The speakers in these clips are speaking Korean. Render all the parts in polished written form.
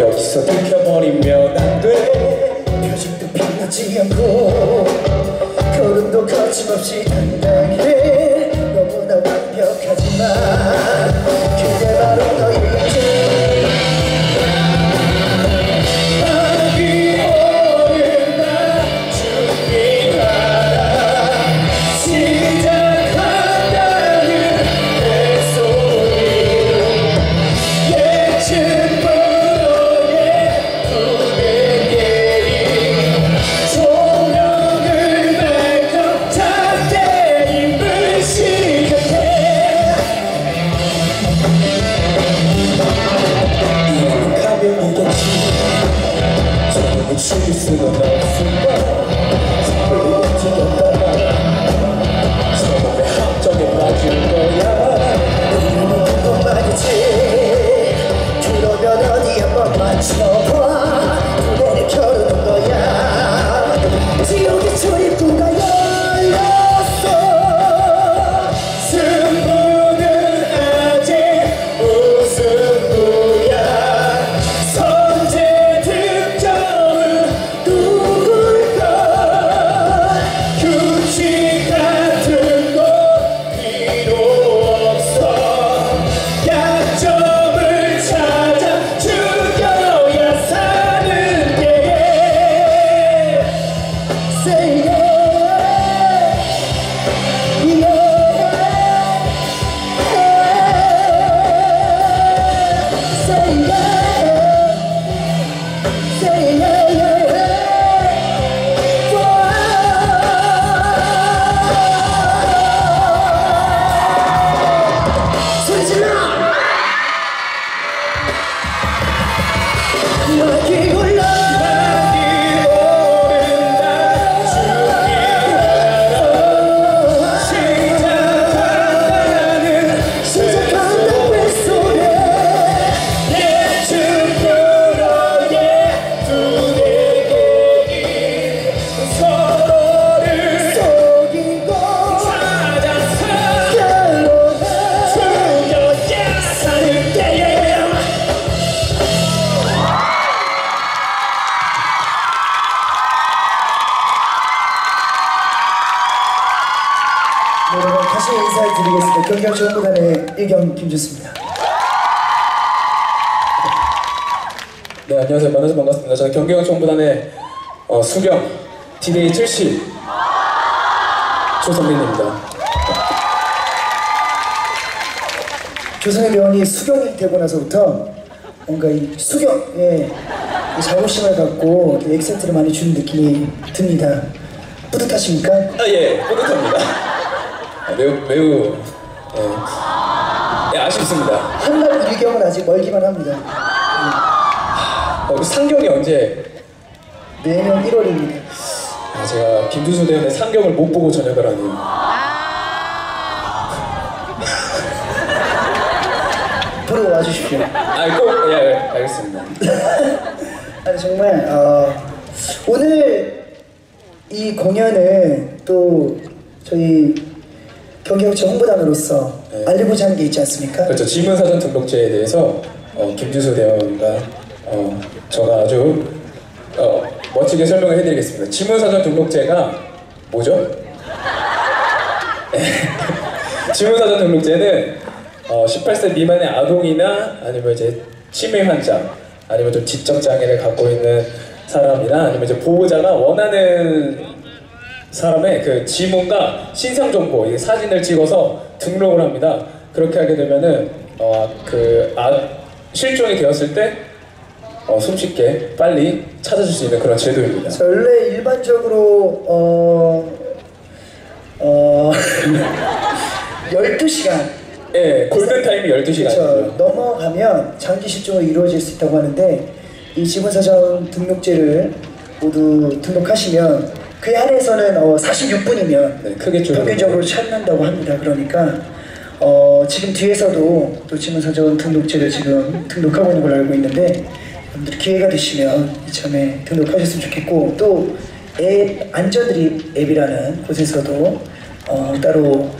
여기서 들켜버리면 안 돼. 표정도 빛나지 않고 걸음도 거침없이 당당해. 너무나 완벽하지만 그게 바로 너이지. 경기남부경찰 일경 김준수입니다. 네, 안녕하세요. 만나서 반갑습니다. 저는 경기남부경찰의 수경 TDA 70 조성민입니다. 조성민 배원이 수경이 되고 나서부터 뭔가 이 수경에 자부심을 갖고 액센트를 많이 주는 느낌이 듭니다. 뿌듯하십니까? 아, 예, 뿌듯합니다. 매우 예, 아쉽습니다. 한달 일경은 아직 멀기만 합니다. 상경이 언제? 내년 1월입니다. 아, 제가 김준수 대원의 상경을 못 보고 전역을 하네요. 보러 와주십시오. 꼭, 예, 알겠습니다. 아니, 정말 오늘 이 공연을 또 저희 경기남부경찰 홍보단으로서 네. 알리고자 하는 게 있지 않습니까? 그렇죠. 지문사전 등록제에 대해서 김준수 대원과 저가 아주 멋지게 설명을 해드리겠습니다. 지문사전 등록제가 뭐죠? 지문사전 등록제는 18세 미만의 아동이나 아니면 이제 치매 환자, 아니면 좀 지적장애를 갖고 있는 사람이나 아니면 이제 보호자가 원하는 사람의 그 지문과 신상 정보, 이 사진을 찍어서 등록을 합니다. 그렇게 하게 되면은 실종이 되었을 때 손쉽게 빨리 찾아줄 수 있는 그런 제도입니다. 원래 일반적으로 12시간. 예, 골든타임이 12시간. 그렇죠. 넘어가면 장기 실종으로 이루어질 수 있다고 하는데, 이 지문사정 등록제를 모두 등록하시면 그에 한해서는 46분이면 네, 크게 평균적으로 찾는다고 합니다. 그러니까 지금 뒤에서도 또 지문사정 등록제를 지금 등록하고 있는 걸로 알고 있는데, 여러분들 기회가 되시면 이참에 등록하셨으면 좋겠고, 또 앱, 안전드림 앱이라는 곳에서도 따로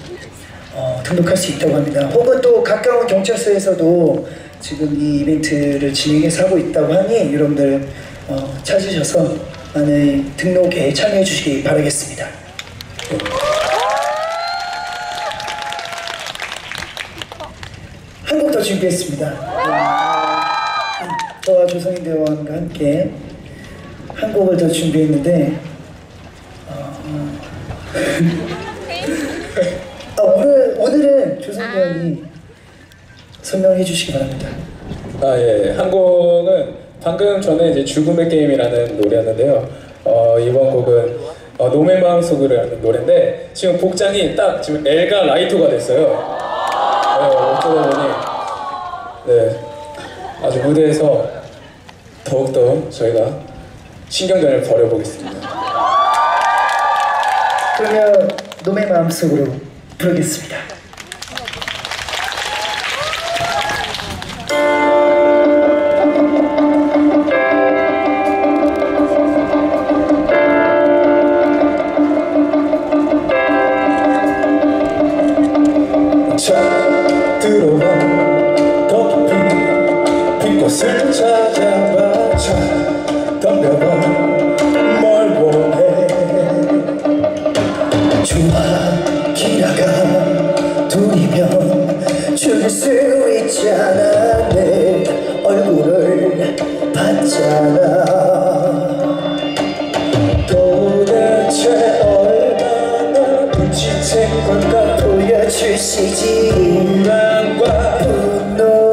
등록할 수 있다고 합니다. 혹은 또 가까운 경찰서에서도 지금 이 이벤트를 진행해서 하고 있다고 하니, 여러분들 찾으셔서 많은 등록에 참여해 주시기 바라겠습니다. 네. 한 곡 더 준비했습니다. 저와 조성민 대원과 함께 한 곡을 더 준비했는데, 오늘은 조성민 대원이 설명해 주시기 바랍니다. 예. 한 곡은 방금 전에 이제 죽음의 게임이라는 노래였는데요. 이번 곡은 놈의 마음속으로 하는 노래인데, 지금 복장이 딱 지금 엘가 라이토가 됐어요. 어쩌다 보니 네, 아주 무대에서 더욱더 저희가 신경전을 벌여보겠습니다. 그러면 놈의 마음속으로 부르겠습니다. 빛꽃을 찾아봐, 덤벼봐, 뭘 원해. 주와 기라가 둘이면 죽일 수 있잖아. 내 얼굴을 봤잖아. 도대체 얼마나 눈치챈 건가. 보여주시지. 불안과 분노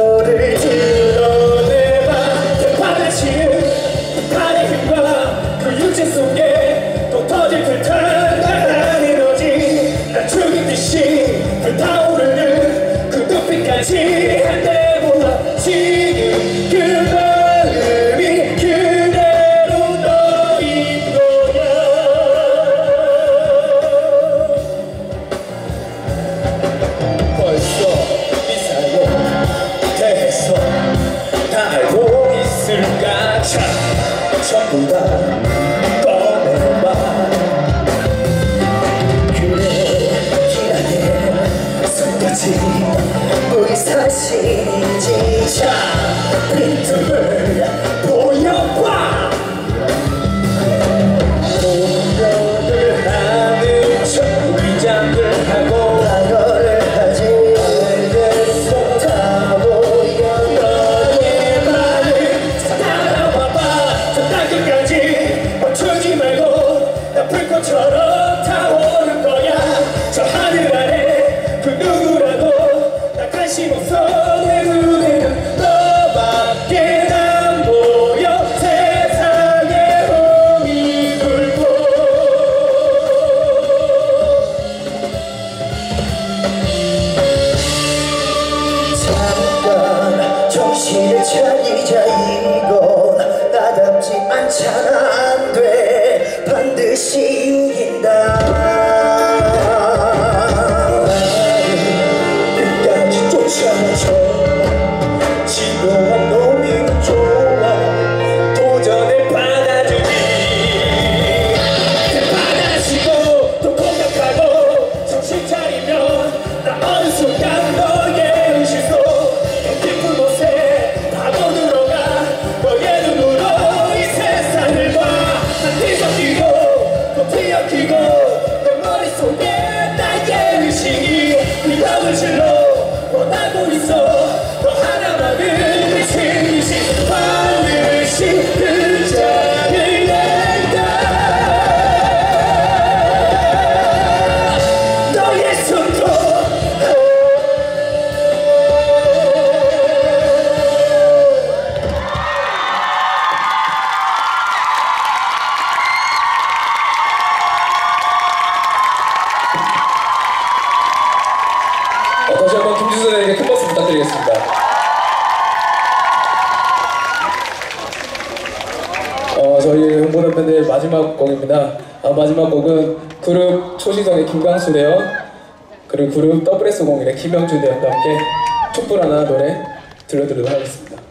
청소년에게 큰 박수 부탁드리겠습니다. 저희 홍보남편의 마지막 곡입니다. 마지막 곡은 그룹 초시성의 김광수 대원 그리고 그룹 WS50의 김영준 대원과 함께 촛불하나 노래 들려드리도록 하겠습니다.